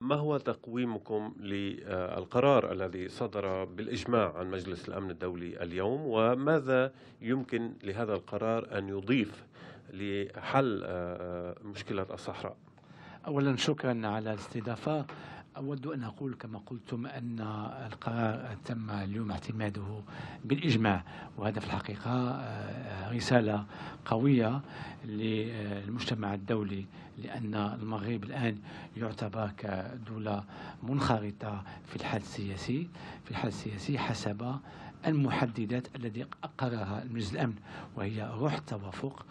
ما هو تقويمكم للقرار الذي صدر بالإجماع عن مجلس الأمن الدولي اليوم، وماذا يمكن لهذا القرار أن يضيف لحل مشكلة الصحراء؟ أولا شكرا على الاستضافة. أود أن أقول كما قلتم أن القرار تم اليوم اعتماده بالإجماع، وهذا في الحقيقة رسالة قوية للمجتمع الدولي، لأن المغرب الآن يعتبر كدولة منخرطة في الحل السياسي حسب المحددات التي أقرها مجلس الأمن، وهي روح التوافق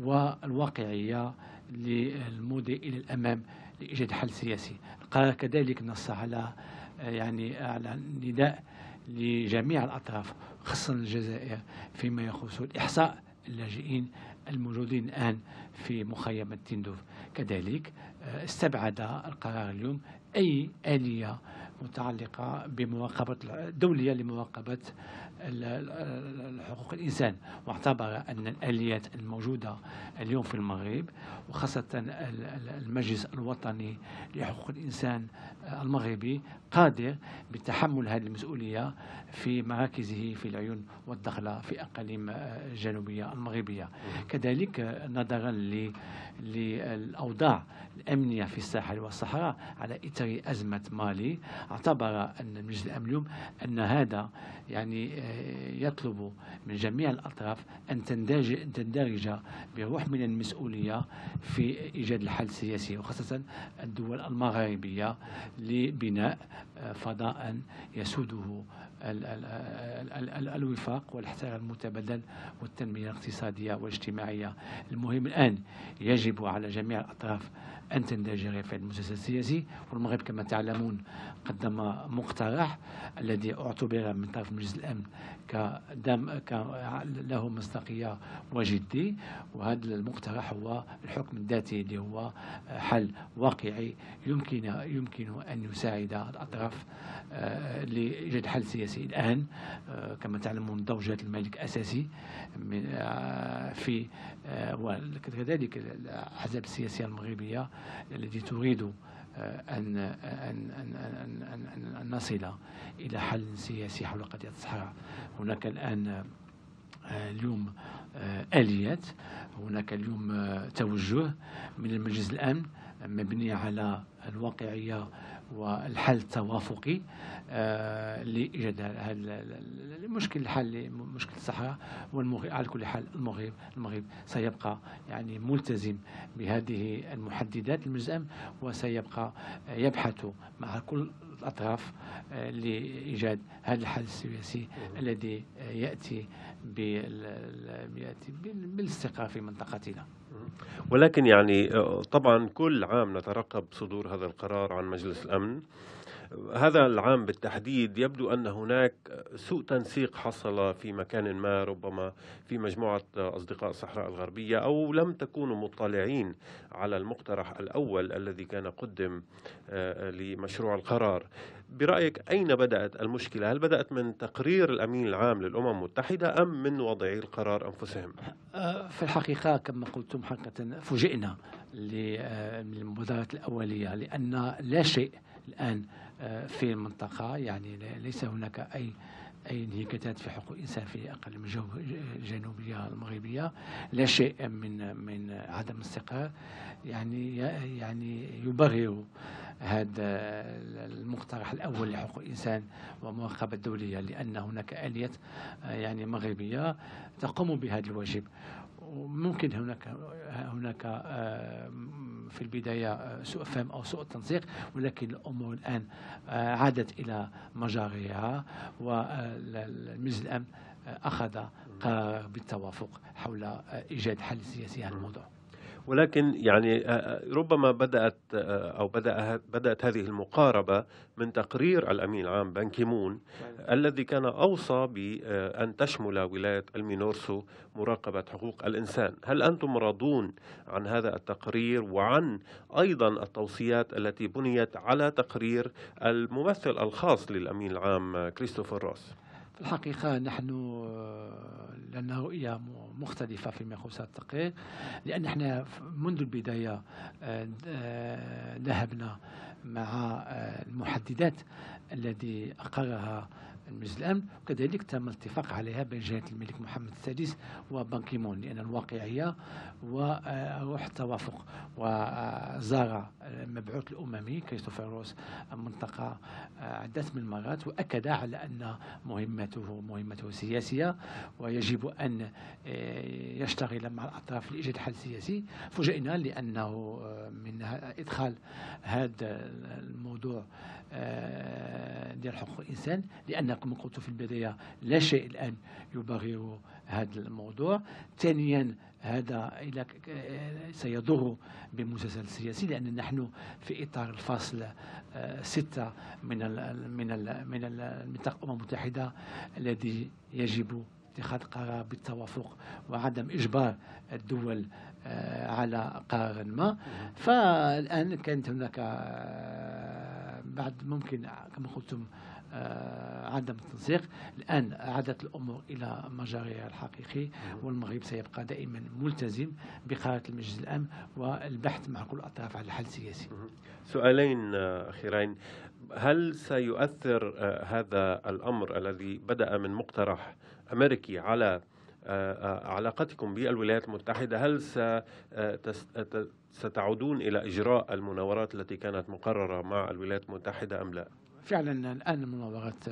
والواقعية للمضي إلى الأمام لإيجاد حل سياسي. القرار كذلك نص على على نداء لجميع الأطراف، خاصة الجزائر، فيما يخص الإحصاء اللاجئين الموجودين الآن في مخيم تندوف. كذلك استبعد القرار اليوم أي آلية متعلقة بمراقبة الدولية لمراقبة حقوق الإنسان، واعتبر أن الآليات الموجودة اليوم في المغرب وخاصة المجلس الوطني لحقوق الإنسان المغربي قادر بتحمل هذه المسؤولية في مراكزه في العيون والدخلة في أقاليم الجنوبية المغربية. كذلك نظرا للأوضاع الأمنية في الساحل والصحراء على إثر أزمة مالي، اعتبر أن مجلس الأمن اليوم أن هذا يطلب من جميع الأطراف أن تندرج بروح من المسؤولية في إيجاد الحل السياسي، وخاصة الدول المغاربية، لبناء فضاء يسوده الوفاق والاحترام المتبادل والتنمية الاقتصادية والاجتماعية. المهم الآن يجب على جميع الأطراف أن تندرج في المسلسل السياسي، والمغرب كما تعلمون قدم مقترح الذي اعتبر من طرف مجلس الأمن له مصداقية وجدي، وهذا المقترح هو الحكم الذاتي اللي هو حل واقعي يمكن أن يساعد الأطراف لإيجاد حل سياسي. الآن كما تعلمون ضوجة الملك أساسي في وكذلك الأحزاب السياسية المغربية التي تريد أن أن أن أن أن نصل إلى حل سياسي حول قضية الصحراء. هناك الآن اليوم آليات، هناك اليوم توجه من المجلس الأمن مبني على الواقعية والحل التوافقي لإيجاد هذا المشكل، حل مشكل الصحراء. وعلى كل حال المغرب سيبقى ملتزم بهذه المحددات المجلس الأمن، وسيبقى يبحث مع كل الأطراف لإيجاد هذا الحل السياسي الذي يأتي بالاستقرار في منطقتنا. ولكن طبعا كل عام نترقب صدور هذا القرار عن مجلس الأمن. هذا العام بالتحديد يبدو أن هناك سوء تنسيق حصل في مكان ما، ربما في مجموعة أصدقاء الصحراء الغربية، أو لم تكونوا مطلعين على المقترح الأول الذي كان قدم لمشروع القرار. برأيك أين بدأت المشكلة؟ هل بدأت من تقرير الأمين العام للأمم المتحدة أم من وضعي القرار أنفسهم؟ في الحقيقة كما قلتم حقيقة فوجئنا بالمبادرات الأولية، لأن لا شيء الآن في المنطقة، يعني ليس هناك أي انهكاسات في حقوق الإنسان في الأقاليم الجنوبية المغربية، لا شيء من عدم الاستقرار، يعني يبرر هذا المقترح الأول لحقوق الإنسان والمراقبة الدولية، لأن هناك آلية يعني مغربية تقوم بهذا الواجب. وممكن هناك في البداية سوء فهم أو سوء تنسيق، ولكن الأمور الآن عادت إلى مجاريها، والمجلس الأمن أخذ قرار بالتوافق حول إيجاد حل سياسي على الموضوع. ولكن يعني ربما بدأت هذه المقاربة من تقرير الأمين العام بان كيمون الذي كان أوصى بأن تشمل ولاية المينورسو مراقبة حقوق الإنسان. هل أنتم راضون عن هذا التقرير وعن أيضا التوصيات التي بنيت على تقرير الممثل الخاص للأمين العام كريستوفر روس؟ في الحقيقة نحن لنا رؤية مختلفة فيما يخص التقرير، لأن نحن منذ البداية ذهبنا مع المحددات التي أقرها المجلس الأمن، وكذلك تم الاتفاق عليها بين جلاله الملك محمد السادس وبان كيمون، لأن الواقعية وروح التوافق. وزار المبعوث الأممي كريستوفر روس المنطقة عدة من المرات، وأكد على أن مهمته سياسية ويجب أن يشتغل مع الأطراف لإيجاد حل سياسي. فوجئنا لأنه من إدخال هذا الموضوع ديال حقوق الإنسان، لأن كما قلت في البداية لا شيء الآن يبرر هذا الموضوع. ثانيا هذا سيضر بمسلسل السياسي، لأن نحن في إطار الفصل 6 من المنطقة الأمم المتحدة الذي يجب اتخاذ قرار بالتوافق وعدم إجبار الدول على قرار ما. فالآن كانت هناك بعد ممكن كما قلتم عدم التنسيق، الآن عادت الأمور إلى مجاريها الحقيقي، والمغرب سيبقى دائما ملتزم بقرارات المجلس الأمن والبحث مع كل الأطراف على حل سياسي. سؤالين أخيرين، هل سيؤثر هذا الأمر الذي بدأ من مقترح أمريكي على علاقتكم بالولايات المتحدة؟ هل ستعودون إلى إجراء المناورات التي كانت مقررة مع الولايات المتحدة أم لا؟ فعلا الآن المناورات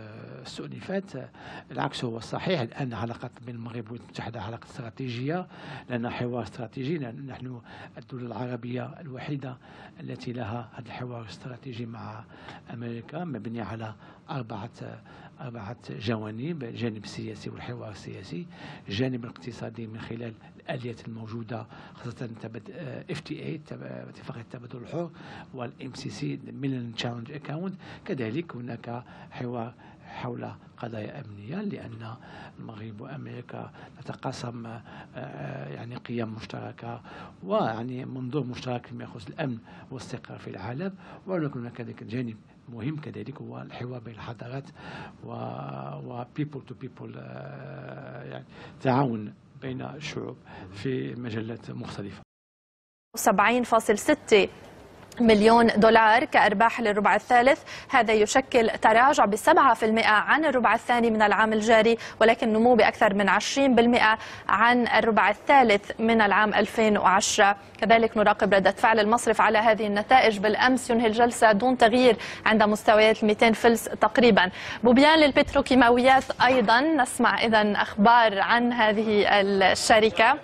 استؤنفت، العكس هو الصحيح. الآن علاقة بين المغرب والولايات المتحدة علاقة استراتيجية، لأنها حوار استراتيجي، لأن نحن الدولة العربية الوحيدة التي لها هذا الحوار الاستراتيجي مع أمريكا، مبني على أربعة جوانب: الجانب السياسي والحوار السياسي، الجانب الاقتصادي من خلال الآليات الموجودة خاصة FTA اتفاقية التبادل الحر، والMCC Millennium Challenge Account. كذلك هناك حوار حول قضايا أمنية، لأن المغرب وأمريكا تتقاسم يعني قيم مشتركة ويعني منظور مشترك فيما يخص الأمن والاستقرار في العالم. ولكن هناك جانب مهم كذلك هو الحوار بين الحضارات و people to people، يعني تعاون بين الشعوب في مجالات مختلفة. 70.6 مليون دولار كأرباح للربع الثالث، هذا يشكل تراجع ب7% عن الربع الثاني من العام الجاري، ولكن نمو بأكثر من 20% عن الربع الثالث من العام 2010. كذلك نراقب ردة فعل المصرف على هذه النتائج. بالأمس ينهي الجلسة دون تغيير عند مستويات 200 فلس تقريبا. بوبيان للبتروكيماويات أيضا، نسمع إذن أخبار عن هذه الشركة.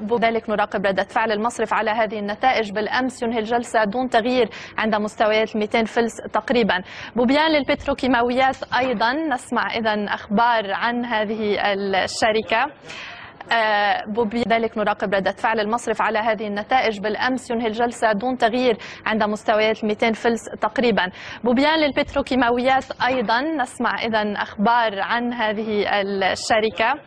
بذلك نراقب ردة فعل المصرف على هذه النتائج. بالأمس ينهي الجلسة دون تغيير عند مستويات 200 فلس تقريبا. بوبيان للبتروكيماويات أيضا، نسمع إذن أخبار عن هذه الشركة. بذلك نراقب ردة فعل المصرف على هذه النتائج. بالأمس ينهي الجلسة دون تغيير عند مستويات 200 فلس تقريبا. بوبيان للبتروكيماويات أيضا، نسمع إذن أخبار عن هذه الشركة.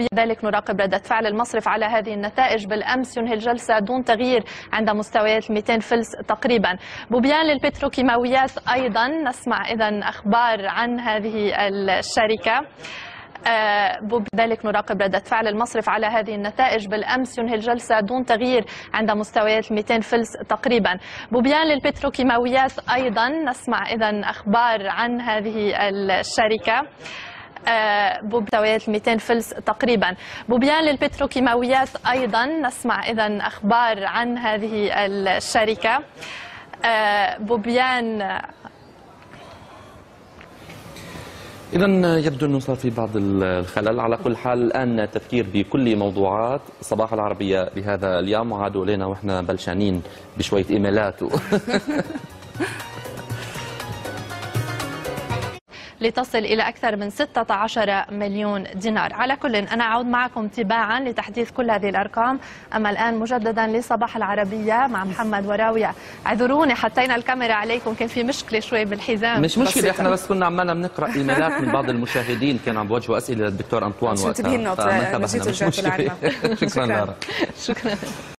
بذلك نراقب ردة فعل المصرف على هذه النتائج. بالأمس ينهي الجلسة دون تغيير عند مستويات 200 فلس تقريبا. بوبيان للبتروكيماويات أيضا، نسمع إذن أخبار عن هذه الشركة. وبذلك نراقب ردة فعل المصرف على هذه النتائج. بالأمس ينهي الجلسة دون تغيير عند مستويات 200 فلس تقريبا. بوبيان للبتروكيماويات أيضا نسمع إذن أخبار عن هذه الشركة. بمستويات 200 فلس تقريبا. بوبيان للبتروكيماويات أيضا نسمع إذن أخبار عن هذه الشركة. بوبيان إذا يبدو أنه صار في بعض الخلل. على كل حال الآن التفكير بكل موضوعات صباح العربية بهذا اليوم، وعادوا إلينا وإحنا بلشانين بشوية إيميلات لتصل إلى أكثر من 16 مليون دينار. على كل أنا أعود معكم تباعا لتحديث كل هذه الأرقام. أما الآن مجددا لصباح العربية مع محمد وراوية. اعذروني حطينا الكاميرا عليكم، كان في مشكلة شوي بالحزام. مش مشكلة، احنا بس كنا عمالنا بنقرأ إيميلات من بعض المشاهدين كانوا عم بوجهوا أسئلة للدكتور أنطوان وقتها. شكرا.